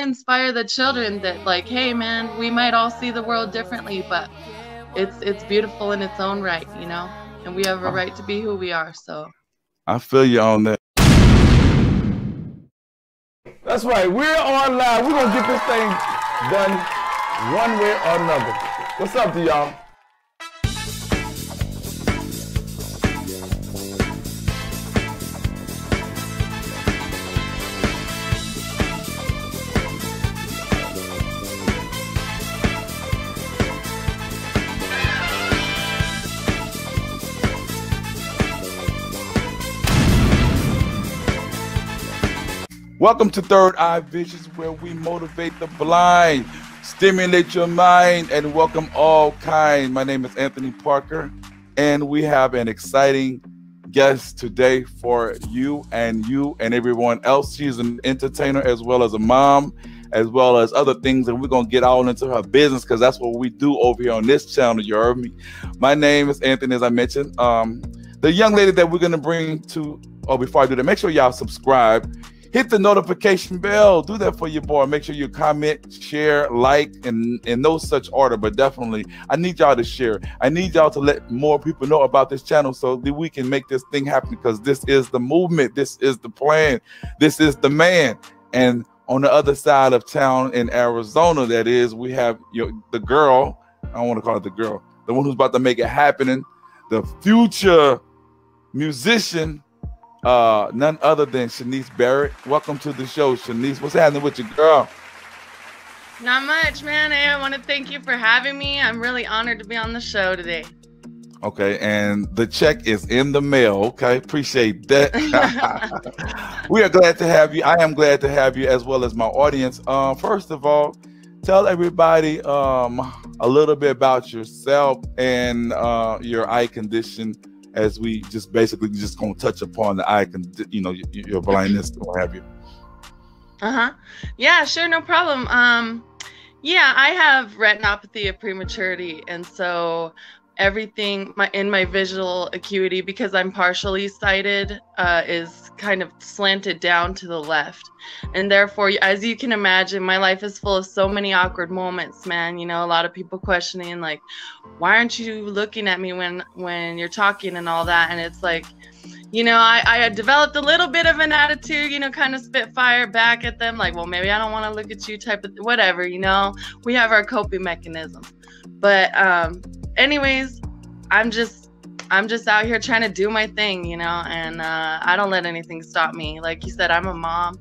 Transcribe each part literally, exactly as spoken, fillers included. to inspire the children that, like, hey man, we might all see the world differently, but it's it's beautiful in its own right, you know, and we have a right to be who we are. So I feel you on that. That's right, we're on live. We're gonna get this thing done one way or another. What's up to y'all? Welcome to Third Eye Visions, where we motivate the blind, stimulate your mind, and welcome all kind. My name is Anthony Parker, and we have an exciting guest today for you and you and everyone else. She's an entertainer as well as a mom, as well as other things, and we're going to get all into her business because that's what we do over here on this channel, you heard me. My name is Anthony, as I mentioned. Um, the young lady that we're going to bring to, oh, before I do that, make sure y'all subscribe. Hit the notification bell. Do that for your boy. Make sure you comment, share, like, and in no such order, but definitely I need y'all to share. I need y'all to let more people know about this channel so that we can make this thing happen, because this is the movement. This is the plan. This is the man. And on the other side of town in Arizona, that is, we have your, the girl. I don't want to call it the girl. The one who's about to make it happen. The future musician. Uh, none other than Shanice Barrett. Welcome to the show, Shanice. What's happening with you, girl? Not much, man. Hey, I want to thank you for having me. I'm really honored to be on the show today. Okay, and the check is in the mail. Okay, appreciate that. We are glad to have you. I am glad to have you, as well as my audience. Uh, first of all, tell everybody um, a little bit about yourself and uh, your eye condition, as we just basically just gonna touch upon the eye, you know, your blindness, what have you. Uh-huh. Yeah, sure, no problem. Um, yeah, I have retinopathy of prematurity, and so everything my in my visual acuity, because I'm partially sighted, uh, is kind of slanted down to the left, and therefore, as you can imagine, my life is full of so many awkward moments, man. You know, a lot of people questioning, like, why aren't you looking at me when when you're talking and all that? And it's like, you know, I, I developed a little bit of an attitude, you know, kind of spitfire back at them, like, well, maybe I don't want to look at you, type of whatever, you know. We have our coping mechanisms, but um, anyways, I'm just I'm just out here trying to do my thing, you know, and uh, I don't let anything stop me. Like you said, I'm a mom.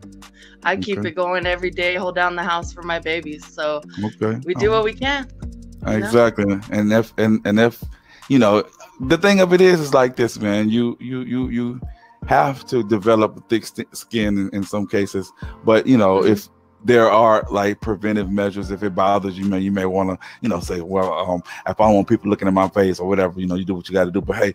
I okay. keep it going every day, hold down the house for my babies. So okay. we do um, what we can. Exactly, know? and if and and if you know. The thing of it is, is like this, man. You you you you have to develop a thick skin in, in some cases, but you know, if there are like preventive measures, if it bothers you, man, you may want to, you know, say, well, um, if I don't want people looking at my face or whatever, you know, you do what you got to do. But hey,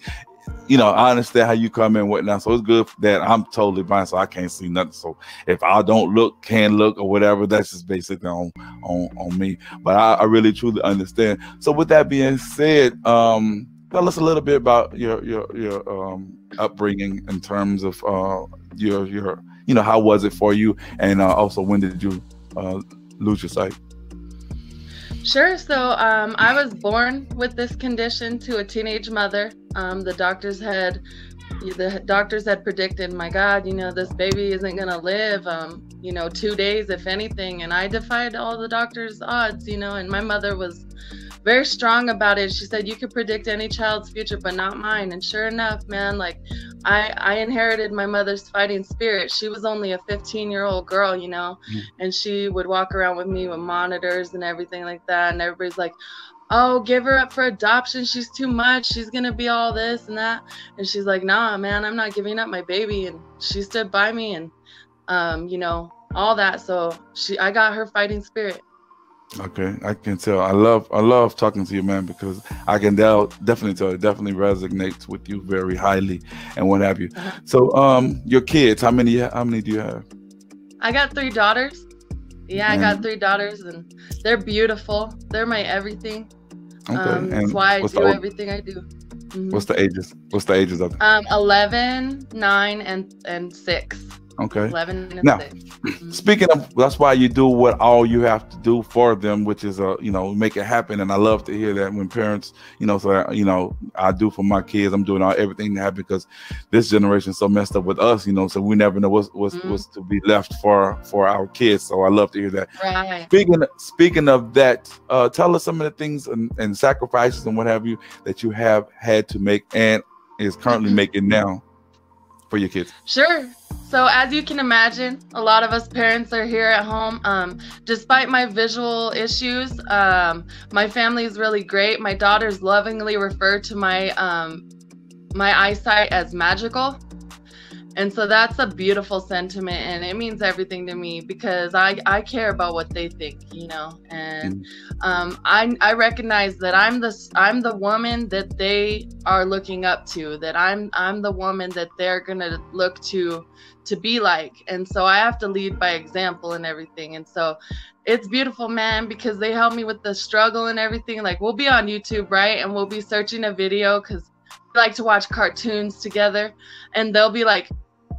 you know, I understand how you come in and whatnot, so it's good that I'm totally blind, so I can't see nothing. So if I don't look, can look or whatever, that's just basically on on on me. But I, I really truly understand. So with that being said, um. tell us a little bit about your your your um, upbringing in terms of uh, your your you know, how was it for you, and uh, also when did you uh, lose your sight? Sure. So um, I was born with this condition to a teenage mother. Um, the doctors had the doctors had predicted, my God, you know, this baby isn't gonna live, um, you know, two days if anything. And I defied all the doctors' odds, you know. And my mother was very strong about it. She said, you could predict any child's future, but not mine. And sure enough, man, like I, I inherited my mother's fighting spirit. She was only a fifteen year old girl, you know, mm. and she would walk around with me with monitors and everything like that. And everybody's like, oh, give her up for adoption. She's too much. She's going to be all this and that. And she's like, nah, man, I'm not giving up my baby. And she stood by me and, um, you know, all that. So she, I got her fighting spirit. Okay, I can tell. I love, I love talking to you, man, because I can tell, definitely tell, it definitely resonates with you very highly, and what have you. Uh-huh. So, um, your kids, how many, how many do you have? I got three daughters. Yeah, and I got three daughters, and they're beautiful. They're my everything. Okay, um, that's why I do old, everything I do. Mm-hmm. What's the ages? What's the ages of them? Um, eleven, nine, and and six. Okay. eleven now, speaking of, that's why you do what all you have to do for them, which is, uh, you know, make it happen. And I love to hear that when parents, you know, so, I, you know, I do for my kids, I'm doing all everything to happen, because this generation is so messed up with us, you know, so we never know what's, what's, mm. what's to be left for, for our kids. So I love to hear that. Right. Speaking, speaking of that, uh, tell us some of the things and, and sacrifices and what have you that you have had to make and is currently mm-hmm. making now for your kids. Sure. So as you can imagine, a lot of us parents are here at home. Um, despite my visual issues, um, my family is really great. My daughters lovingly refer to my um, my eyesight as magical. And so that's a beautiful sentiment, and it means everything to me, because I, I care about what they think, you know, and um, I, I recognize that I'm the, I'm the woman that they are looking up to, that I'm, I'm the woman that they're going to look to, to be like. And so I have to lead by example and everything. And so it's beautiful, man, because they help me with the struggle and everything. Like, we'll be on YouTube, right? And we'll be searching a video, because we like to watch cartoons together, and they'll be like,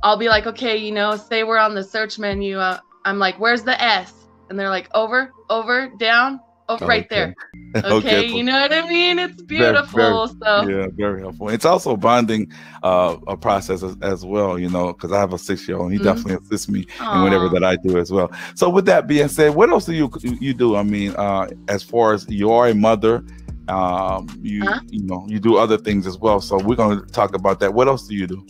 I'll be like, okay, you know, say we're on the search menu. Uh, I'm like, where's the S? And they're like, over, over, down, over, okay. right there. Okay, okay, you know what I mean? It's beautiful. Very, very, so yeah, very helpful. It's also bonding uh, a process as, as well, you know, because I have a six-year-old, and he mm-hmm. definitely assists me Aww. in whatever that I do as well. So with that being said, what else do you you do? I mean, uh, as far as you're a mother, um, you uh-huh. you know, you do other things as well. So we're going to talk about that. What else do you do?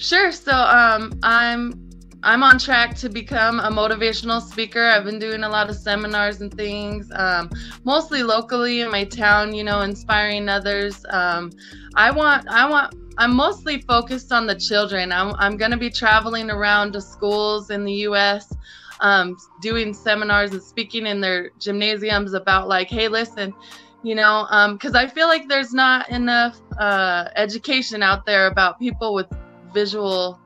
Sure. So um, I'm I'm on track to become a motivational speaker. I've been doing a lot of seminars and things, um, mostly locally in my town, you know, inspiring others. Um, I want I want I'm mostly focused on the children. I'm, I'm going to be traveling around to schools in the U S, um, doing seminars and speaking in their gymnasiums about, like, hey, listen, you know, because um, I feel like there's not enough uh, education out there about people with visual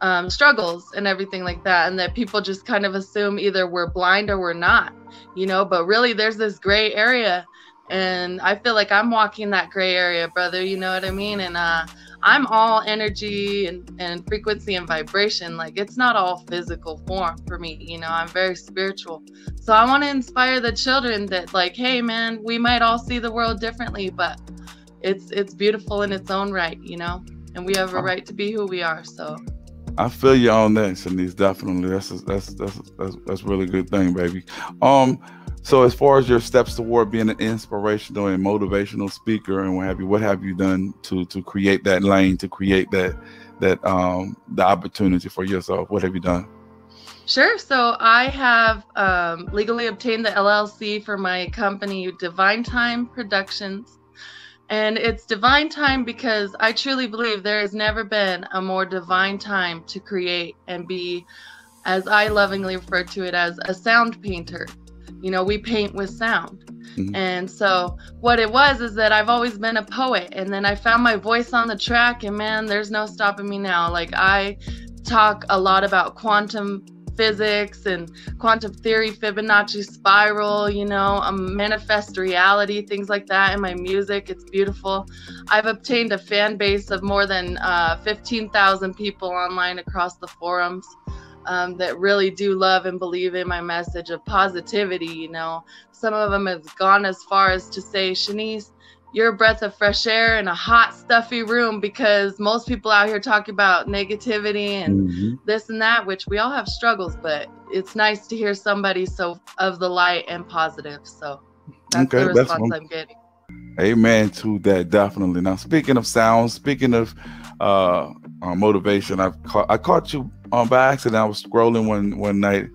um, struggles and everything like that, and that people just kind of assume either we're blind or we're not, you know, but really there's this gray area, and I feel like I'm walking that gray area, brother, you know what I mean? And uh, I'm all energy and, and frequency and vibration. Like, it's not all physical form for me, you know, I'm very spiritual. So I want to inspire the children that, like, hey man, we might all see the world differently, but it's it's beautiful in its own right, you know? And we have a right to be who we are. So I feel you on that, Shanice. Definitely, that's a, that's that's that's that's a really good thing, baby. Um, so as far as your steps toward being an inspirational and motivational speaker and what have you, what have you done to to create that lane, to create that that um the opportunity for yourself? What have you done? Sure. So I have um, legally obtained the L L C for my company, Divine Time Productions. And it's divine time because I truly believe there has never been a more divine time to create and be, as I lovingly refer to it, as a sound painter. You know, we paint with sound. Mm-hmm. And so what it was is that I've always been a poet. And then I found my voice on the track, and man, there's no stopping me now. Like, I talk a lot about quantum physics and quantum theory, Fibonacci spiral, you know, um, manifest reality, things like that in my music. It's beautiful. I've obtained a fan base of more than uh, fifteen thousand people online across the forums um, that really do love and believe in my message of positivity, you know. Some of them have gone as far as to say, Shanice, you're a breath of fresh air in a hot, stuffy room, because most people out here talk about negativity and mm-hmm. this and that, which we all have struggles, but it's nice to hear somebody so of the light and positive. So that's okay, the response that's I'm getting. Amen to that, definitely. Now, speaking of sound, speaking of uh, uh, motivation, I've ca I caught you um, by accident. I was scrolling one, one night.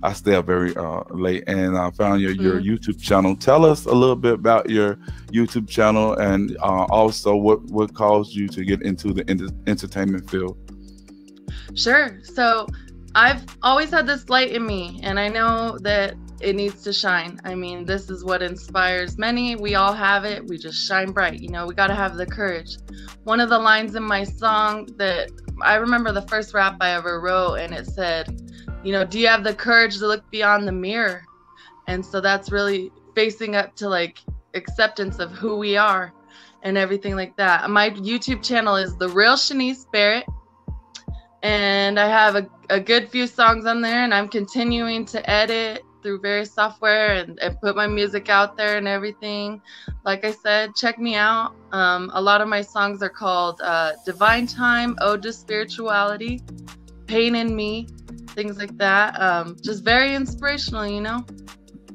I stay up very uh, late, and I found your, your mm-hmm. YouTube channel. Tell us a little bit about your YouTube channel, and uh, also what, what caused you to get into the ent entertainment field. Sure. So I've always had this light in me, and I know that it needs to shine. I mean, this is what inspires many. We all have it. We just shine bright. You know, we got to have the courage. One of the lines in my song that I remember, the first rap I ever wrote, and it said, you know, do you have the courage to look beyond the mirror? And so that's really facing up to, like, acceptance of who we are and everything like that. My YouTube channel is The Real Shanice Barrett. and I have a, a good few songs on there, and I'm continuing to edit through various software and, and put my music out there and everything. Like I said, check me out. Um, a lot of my songs are called uh, Divine Time, Ode to Spirituality, Pain in Me, things like that. Um, just very inspirational, you know?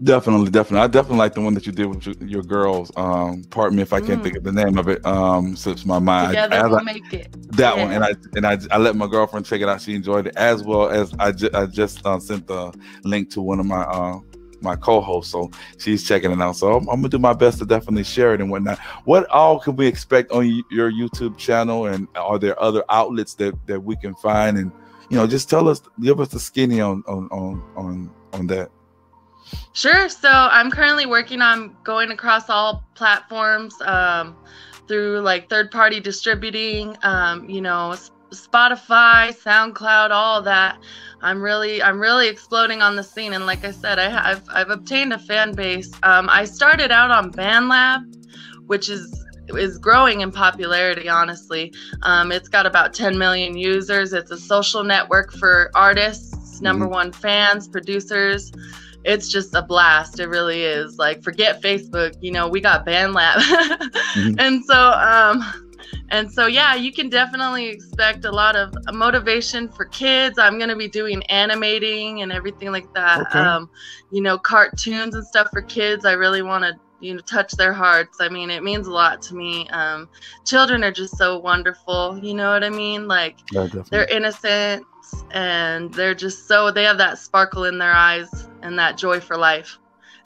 Definitely, definitely. I definitely like the one that you did with your, your girls. Um, pardon me if I can't mm. think of the name of it. Um, slips my mind. Together as we'll I, make it. That yeah. one, and I and I, I let my girlfriend check it out. She enjoyed it, as well as I, ju I just uh, sent the link to one of my uh, my co-hosts, so she's checking it out. So I'm, I'm gonna do my best to definitely share it and whatnot. What all can we expect on your YouTube channel, and are there other outlets that that we can find? And you know, just tell us, give us the skinny on on on on, on that. Sure. So I'm currently working on going across all platforms um, through like third party distributing, um, you know, Spotify, SoundCloud, all that. I'm really, I'm really exploding on the scene. And like I said, I have, I've obtained a fan base. Um, I started out on BandLab, which is is growing in popularity, honestly. Um, it's got about ten million users. It's a social network for artists, number one fans, producers. It's just a blast. It really is. Like, forget Facebook, you know, we got BandLab. mm-hmm. And so, um, and so, yeah, you can definitely expect a lot of motivation for kids. I'm going to be doing animating and everything like that. Okay. Um, you know, cartoons and stuff for kids. I really want to, you know, touch their hearts. I mean, it means a lot to me. Um, children are just so wonderful. You know what I mean? Like, yeah, they're innocent. And they're just so, they have that sparkle in their eyes and that joy for life.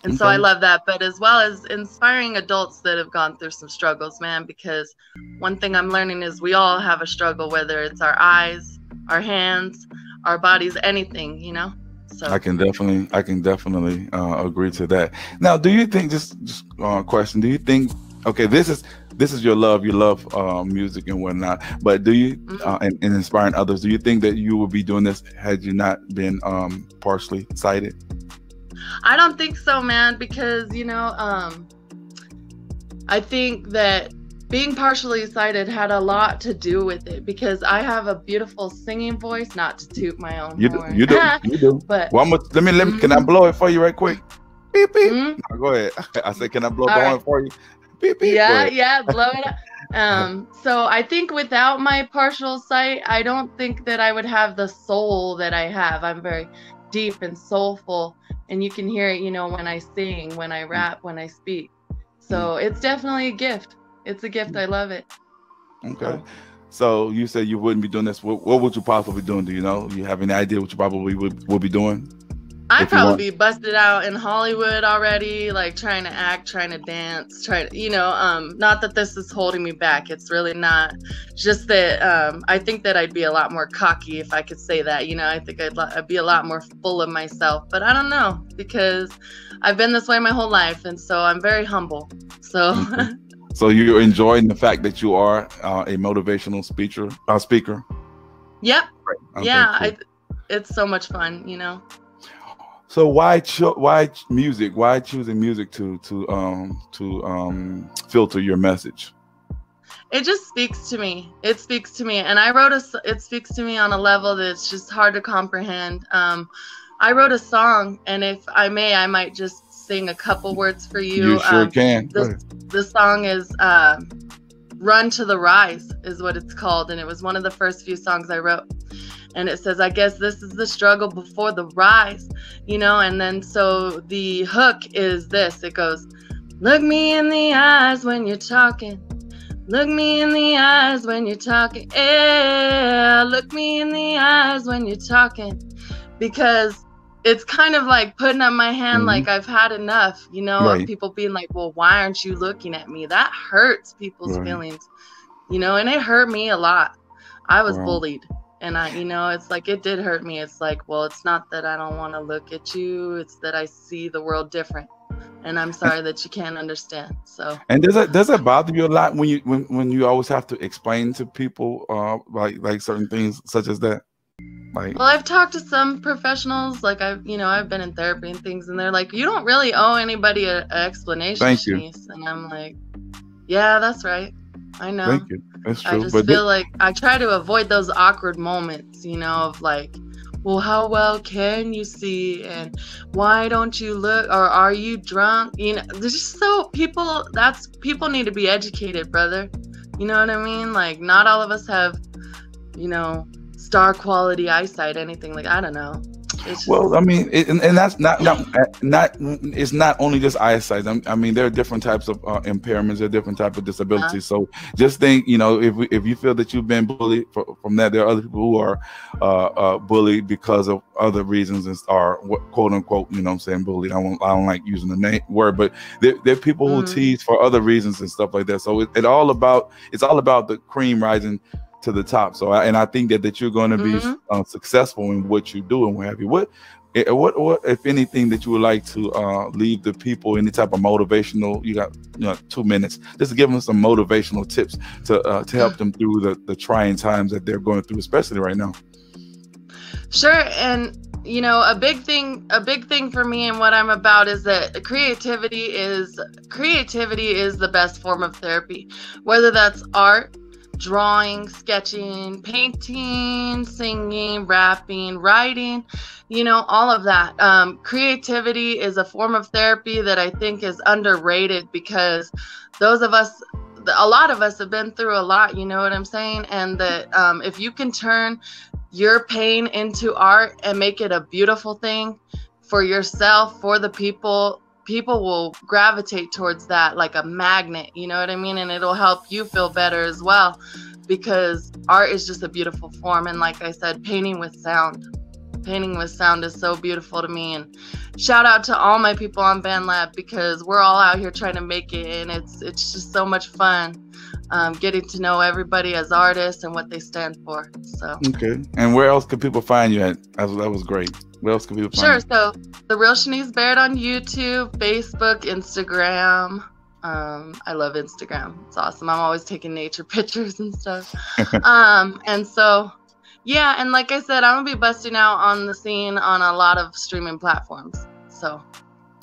And okay. so I love that. But as well as inspiring adults that have gone through some struggles, man, because one thing I'm learning is we all have a struggle, whether it's our eyes, our hands, our bodies, anything, you know? So I can definitely, I can definitely uh, agree to that. Now, do you think, just, just uh, question, do you think, okay, this is, this is your love, you love uh, music and whatnot, but do you, mm-hmm. uh, and, and inspiring others, do you think that you would be doing this had you not been um, partially sighted? I don't think so, man, because, you know, um, I think that being partially sighted had a lot to do with it, because I have a beautiful singing voice, not to toot my own you horn. Do, you do, you do. But, well, I'm gonna, let me, let me, mm-hmm. can I blow it for you right quick? Beep, beep. Mm-hmm. No, go ahead. I said, can I blow the horn for you? Beep, beep, yeah, boy. yeah, blow it up. Um, so I think without my partial sight, I don't think that I would have the soul that I have. I'm very deep and soulful, and you can hear it, you know, when I sing, when I rap, when I speak. So it's definitely a gift. It's a gift. I love it. Okay. So, so you said you wouldn't be doing this. What, what would you possibly be doing? Do you know? Do you have any idea what you probably would, would be doing? I'd probably be busted out in Hollywood already, like trying to act, trying to dance, trying to, you know, um, not that this is holding me back. It's really not. Just that um, I think that I'd be a lot more cocky if I could say that. You know, I think I'd, I'd be a lot more full of myself. But I don't know, because I've been this way my whole life. And so I'm very humble. So. So you're enjoying the fact that you are uh, a motivational speaker? Uh, speaker? Yep. Right. Okay, yeah. Cool. I, it's so much fun, you know. So why cho why music? Why choosing music to to um to um filter your message? It just speaks to me. It speaks to me, and I wrote a. It speaks to me on a level that's just hard to comprehend. Um, I wrote a song, and if I may, I might just sing a couple words for you. You sure um, can. The, the song is uh, "Run to the Rise" is what it's called, and it was one of the first few songs I wrote. And it says, I guess this is the struggle before the rise, you know? And then so the hook is this. It goes, look me in the eyes when you're talking. Look me in the eyes when you're talking. Yeah, look me in the eyes when you're talking. Because it's kind of like putting up my hand, mm-hmm. like I've had enough, you know? Right. And people being like, well, why aren't you looking at me? That hurts people's right. feelings, you know? And it hurt me a lot. I was wow. bullied. And I, you know, it's like, it did hurt me. It's like, well, it's not that I don't want to look at you. It's that I see the world different. And I'm sorry that you can't understand. So, and does it, does it bother you a lot when you, when, when you always have to explain to people, uh, like, like certain things such as that? Like, well, I've talked to some professionals, like I've, you know, I've been in therapy and things, and they're like, you don't really owe anybody an explanation. Thank you. Shanice. And I'm like, yeah, that's right. I know. Thank you. That's true. I just but feel like I try to avoid those awkward moments, you know, of like, well, how well can you see? And why don't you look? Or are you drunk? You know, there's just so people, that's, people need to be educated, brother. You know what I mean? Like, not all of us have, you know, star quality eyesight, anything like, I don't know. Just... Well, I mean, it, and, and that's not, not, not, it's not only just eyesight. I mean, there are different types of uh, impairments, there are different types of disabilities. Uh-huh. So just think, you know, if, if you feel that you've been bullied for, from that, there are other people who are uh, uh, bullied because of other reasons and are quote unquote, you know what I'm saying, bullied. I don't, I don't like using the name, word, but there, there are people mm-hmm. who tease for other reasons and stuff like that. So it, it all about, it's all about the cream rising to the top. So I, and I think that that you're going to be mm-hmm. uh, successful in what you do and what have you. What, what, what, if anything, that you would like to uh, leave the people? Any type of motivational? You got, you know, two minutes. Just to give them some motivational tips to uh, to help them through the the trying times that they're going through, especially right now. Sure, and you know, a big thing, a big thing for me and what I'm about is that creativity is creativity is the best form of therapy, whether that's art, drawing, sketching, painting, singing, rapping, writing, you know, all of that. Um, creativity is a form of therapy that I think is underrated, because those of us, a lot of us have been through a lot, you know what I'm saying? And that um, if you can turn your pain into art and make it a beautiful thing for yourself, for the people, people will gravitate towards that like a magnet, you know what I mean? And it'll help you feel better as well, because art is just a beautiful form. And like I said, painting with sound, painting with sound is so beautiful to me. And shout out to all my people on BandLab, because we're all out here trying to make it, and it's it's just so much fun um, getting to know everybody as artists and what they stand for. So okay, and where else could people find you at? That was great. What else can we find? Sure. So The Real Shanice Barrett on YouTube, Facebook, Instagram. Um, I love Instagram. It's awesome. I'm always taking nature pictures and stuff. um, and so, yeah. And like I said, I'm gonna be busting out on the scene on a lot of streaming platforms. So.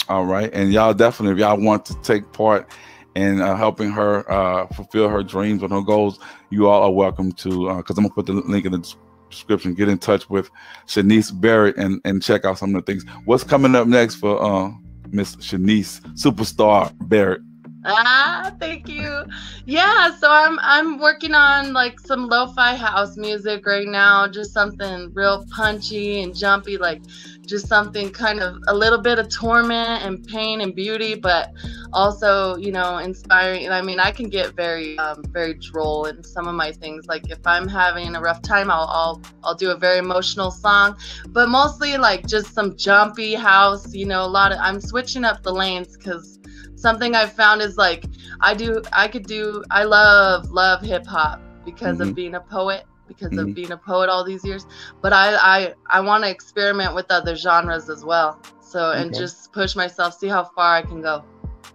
All right. And y'all definitely, if y'all want to take part and uh, helping her uh, fulfill her dreams and her goals, you all are welcome to, uh, cause I'm gonna put the link in the description. Description, get in touch with Shanice Barrett and and check out some of the things. What's coming up next for uh Miss Shanice Superstar Barrett? Ah, thank you. Yeah, so I'm I'm working on like some lo-fi house music right now, just something real punchy and jumpy, like just something kind of a little bit of torment and pain and beauty, but also, you know, inspiring. And I mean, I can get very, um, very droll in some of my things. Like if I'm having a rough time, I'll, I'll, I'll do a very emotional song, but mostly like just some jumpy house, you know, a lot of, I'm switching up the lanes, because something I've found is like, I do, I could do, I love, love hip hop because mm-hmm. of being a poet. because mm-hmm. of being a poet all these years, but I I, I want to experiment with other genres as well, so and okay. just push myself, see how far I can go.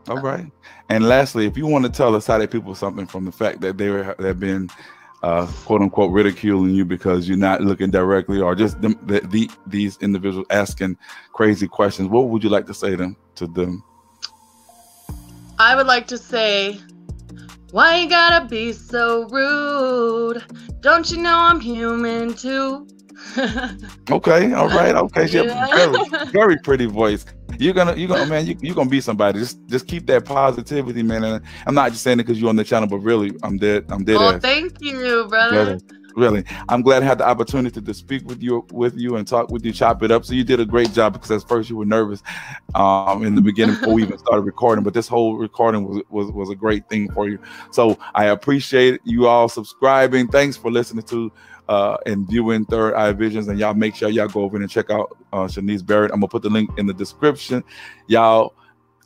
All so. Right. And lastly, if you want to tell us how that people something from the fact that they were, they've been uh, quote unquote ridiculing you because you're not looking directly, or just them, the, the these individuals asking crazy questions, what would you like to say them to them? I would like to say, why you gotta be so rude? Don't you know I'm human too? Okay, all right, okay. Yeah. Very, very pretty voice. You're gonna, you're gonna, man, you, you're gonna be somebody. Just, just keep that positivity, man. And I'm not just saying it because you're on the channel, but really, I'm dead. I'm dead. Oh, ass. Thank you, brother. Dead. Really, I'm glad I had the opportunity to speak with you, with you, and talk with you, chop it up. So you did a great job, because at first you were nervous um, in the beginning before we even started recording. But this whole recording was, was was a great thing for you. So I appreciate you all subscribing. Thanks for listening to uh, and viewing Third Eye Visions. And y'all make sure y'all go over and check out uh, Shanice Barrett. I'm gonna put the link in the description. Y'all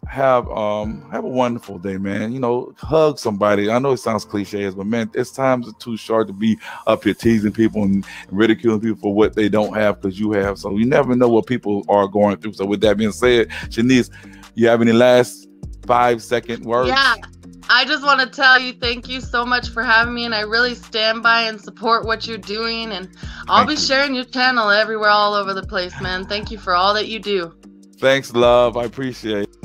have um have a wonderful day, man. You know, hug somebody. I know it sounds cliches, but man, it's times are too short to be up here teasing people and ridiculing people for what they don't have, because you have. So you never know what people are going through. So with that being said, Shanice, you have any last five second words? Yeah, I just want to tell you thank you so much for having me, and I really stand by and support what you're doing, and I'll thank be you. sharing your channel everywhere, all over the place, man. Thank you for all that you do. Thanks, love. I appreciate it.